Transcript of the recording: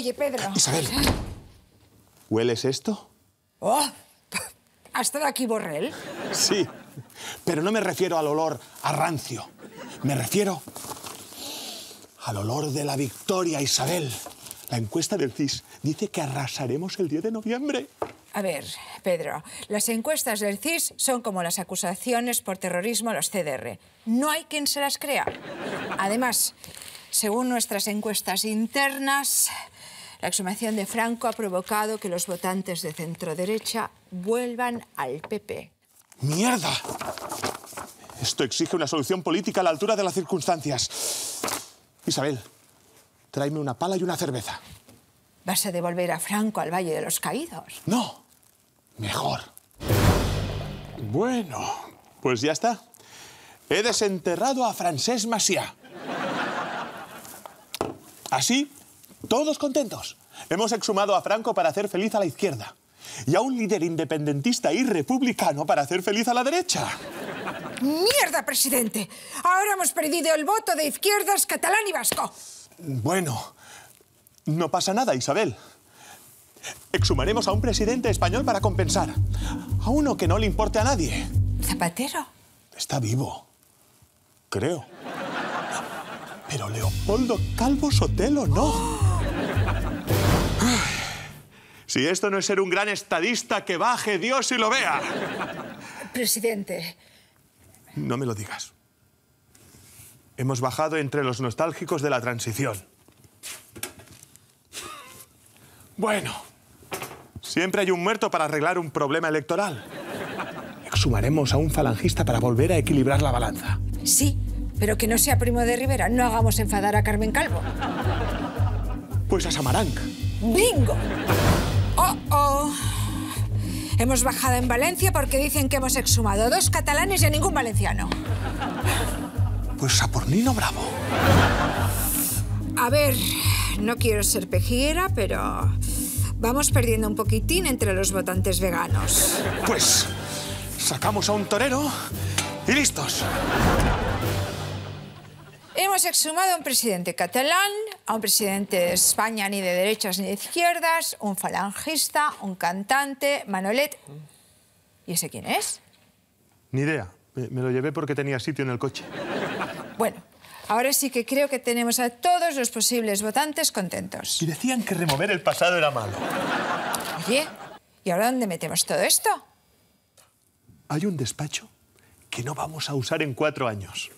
Oye, Pedro... Isabel, ¿hueles esto? ¡Oh! ¿Has estado aquí, Borrell? Sí, pero no me refiero al olor a rancio. Me refiero al olor de la victoria, Isabel. La encuesta del CIS dice que arrasaremos el 10 de noviembre. A ver, Pedro, las encuestas del CIS son como las acusaciones por terrorismo a los CDR. No hay quien se las crea. Además, según nuestras encuestas internas, la exhumación de Franco ha provocado que los votantes de centroderecha vuelvan al PP. ¡Mierda! Esto exige una solución política a la altura de las circunstancias. Isabel, tráeme una pala y una cerveza. ¿Vas a devolver a Franco al Valle de los Caídos? No, mejor. Bueno, pues ya está. He desenterrado a Francesc Macià. Así, todos contentos. Hemos exhumado a Franco para hacer feliz a la izquierda y a un líder independentista y republicano para hacer feliz a la derecha. ¡Mierda, presidente! Ahora hemos perdido el voto de izquierdas catalán y vasco. Bueno... No pasa nada, Isabel. Exhumaremos a un presidente español para compensar. A uno que no le importe a nadie. ¿Zapatero? Está vivo. Creo. Pero Leopoldo Calvo Sotelo no. ¡Oh! Si esto no es ser un gran estadista, que baje Dios y lo vea. Presidente. No me lo digas. Hemos bajado entre los nostálgicos de la transición. Bueno, siempre hay un muerto para arreglar un problema electoral. Exhumaremos a un falangista para volver a equilibrar la balanza. Sí, pero que no sea Primo de Rivera. No hagamos enfadar a Carmen Calvo. Pues a Samaranch. ¡Bingo! ¡Oh, oh! Hemos bajado en Valencia porque dicen que hemos exhumado 2 catalanes y a ningún valenciano. Pues a por Nino Bravo. A ver... No quiero ser pejiera, pero vamos perdiendo un poquitín entre los votantes veganos. Pues sacamos a un torero y listos. Hemos exhumado a un presidente catalán, a un presidente de España ni de derechas ni de izquierdas, un falangista, un cantante, Manolet... ¿Y ese quién es? Ni idea. Me lo llevé porque tenía sitio en el coche. Bueno. Ahora sí que creo que tenemos a todos los posibles votantes contentos. Y decían que remover el pasado era malo. Oye, ¿y ahora dónde metemos todo esto? Hay un despacho que no vamos a usar en 4 años.